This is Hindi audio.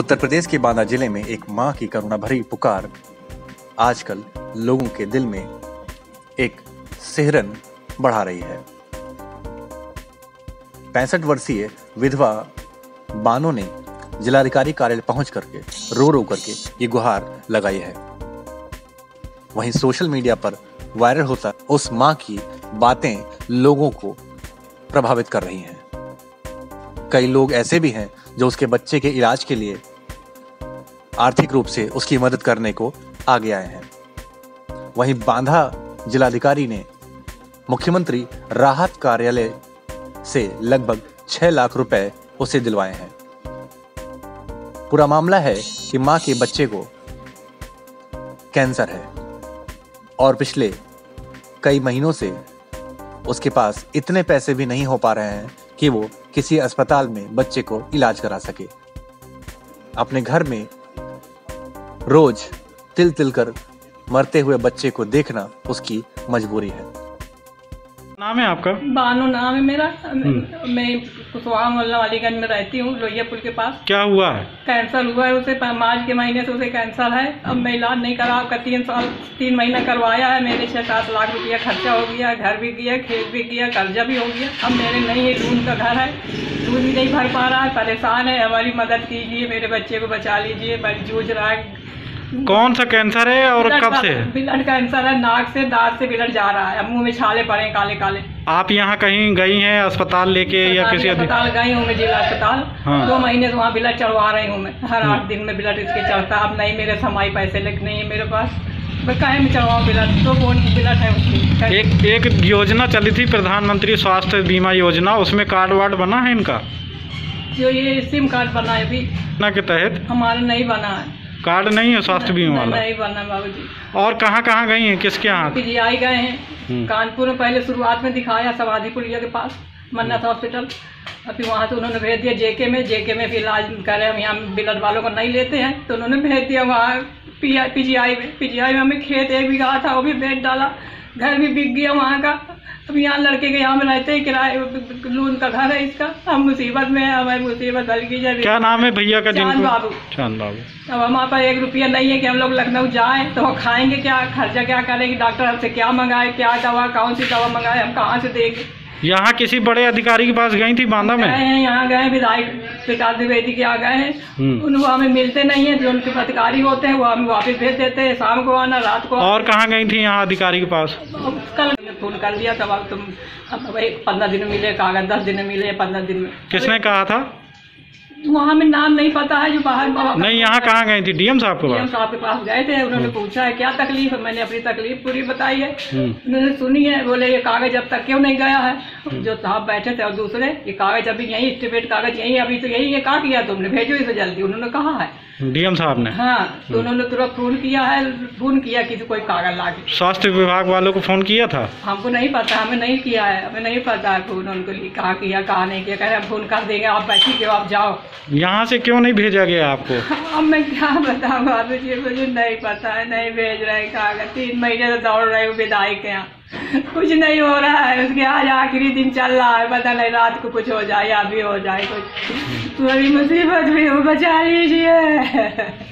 उत्तर प्रदेश के बांदा जिले में एक मां की करुणा भरी पुकार आजकल लोगों के दिल में एक सिहरन बढ़ा रही है। 65 वर्षीय विधवा बानो ने जिलाधिकारी कार्यालय पहुंच करके रो रो करके ये गुहार लगाई है। वहीं सोशल मीडिया पर वायरल होता उस मां की बातें लोगों को प्रभावित कर रही हैं। कई लोग ऐसे भी हैं जो उसके बच्चे के इलाज के लिए आर्थिक रूप से उसकी मदद करने को आगे आए हैं। वहीं बांदा जिलाधिकारी ने मुख्यमंत्री राहत कार्यालय से लगभग 6 लाख रुपए उसे दिलवाए हैं। पूरा मामला है कि मां के बच्चे को कैंसर है और पिछले कई महीनों से उसके पास इतने पैसे भी नहीं हो पा रहे हैं कि वो किसी अस्पताल में बच्चे को इलाज करा सके। अपने घर में रोज तिल तिल कर मरते हुए बच्चे को देखना उसकी मजबूरी है। नाम है आपका? बानो नाम है मेरा। मैं कुशवाहा मोहल्ला अलीगंज में रहती हूँ, लोहिया पुल के पास। क्या हुआ है? कैंसर हुआ है उसे, मार्च के महीने से उसे कैंसर है। अब मैं इलाज नहीं करा, आपका 3 महीना करवाया है मैंने। 6-7 लाख रुपया खर्चा हो गया, घर भी गया, खेत भी गया, कर्जा भी हो गया। अब मेरे नहीं है, दून का घर है, दून भी नहीं भर पा रहा है, परेशान है। हमारी मदद कीजिए, मेरे बच्चे को बचा लीजिए, मैं जूझ रहा है। कौन सा कैंसर है और कब से? ब्लड कैंसर है, नाक से दांत से ब्लड जा रहा है, मुंह में छाले पड़े काले काले। आप यहाँ कहीं गई हैं अस्पताल लेके या किसी अस्पताल गई हूँ मैं, जिला अस्पताल। हाँ। 2 महीने से वहाँ ब्लड चढ़वा रही हूँ मैं, हर 8 दिन में ब्लड इसके चढ़ता। अब नहीं मेरे समाई पैसे लग नहीं है मेरे पास, मैं कहे में चढ़वाऊँ ब्लड? तो कौन ब्लड है उसकी? एक योजना चली थी प्रधान मंत्री स्वास्थ्य बीमा योजना, उसमें कार्ड वार्ड बना है इनका? जो ये सिम कार्ड बना है अभी के तहत हमारा नहीं बना है कार्ड, नहीं है स्वास्थ्य बीमा वाला? नहीं बनना बाबूजी। और कहाँ कहाँ गई हैं, किसके यहाँ? पीजीआई गए हैं, कानपुर में पहले शुरुआत में दिखाया सवाधीपुलिया के पास मन्नत हॉस्पिटल, अभी वहाँ से उन्होंने भेज दिया जेके में फिर इलाज कर रहे हैं। हम यहाँ ब्लड वालों को नहीं लेते हैं तो उन्होंने भेज दिया वहाँ पीजीआई में। हमें खेत एक भी कहा था वो भी बेच डाला, घर भी बिक गया वहाँ का। अब यहाँ लड़के के यहाँ में रहते हैं, किराए लोन का घर है इसका। हम मुसीबत में है, हमारी मुसीबत हल की जाए। क्या नाम है भैया का? चांद बाबू। अब हमारे पास 1 रुपया नहीं है कि हम लोग लखनऊ जाएं तो हम खाएंगे क्या, खर्चा क्या करेंगे, डॉक्टर हमसे क्या मंगाए, क्या दवा, कौन सी दवा मंगाए, हम कहाँ से देंगे? यहाँ किसी बड़े अधिकारी के पास गई थी बांदा में? यहाँ गए विधायक प्रकाश द्विवेदी के यहाँ गए हैं, उनको हमें मिलते नहीं है। जो उनके अधिकारी होते हैं वो हमें वापस भेज देते हैं, शाम को आना, रात को आना। और कहाँ गई थी यहाँ अधिकारी के पास? कल फोन कर दिया था, अब तुम 15 दिन मिले कागज, 10 दिन में मिले, 15 दिन में। किसने कहा था? वहाँ में नाम नहीं पता है जो बाहर। नहीं, यहाँ कहाँ गए थे? डीएम साहब के पास। डीएम साहब के पास गए थे, उन्होंने पूछा है क्या तकलीफ है, मैंने अपनी तकलीफ पूरी बताई है, उन्होंने सुनी है। बोले ये कागज अब तक क्यों नहीं गया है, जो साहब बैठे थे और दूसरे, ये कागज अभी यही स्टेट कागज यही अभी तो यही है, कहा किया तुमने, भेजो इसे जल्दी, उन्होंने कहा है डीएम साहब ने। हाँ, तो उन्होंने तुरंत फोन किया किसी कोई कागज ला के। स्वास्थ्य विभाग वालों को फोन किया था? हमको नहीं पता, हमें नहीं किया है, हमें नहीं पता है फोन उनको कहा किया कहा नहीं किया। कह रहे फोन कर देंगे, आप बैठिए, आप जाओ। यहाँ से क्यों नहीं भेजा गया आपको? अब मैं क्या बताऊँ बाबू जी, मुझे नहीं पता है, नहीं भेज रहे कागज। 3 महीने से दौड़ रहे हो विधायक के यहाँ, कुछ नहीं हो रहा है। उसके आज आखिरी दिन चल रहा है, पता नहीं रात को कुछ हो जाए या भी हो जाए कुछ। तो अभी मुसीबत भी हो, बचा लीजिए।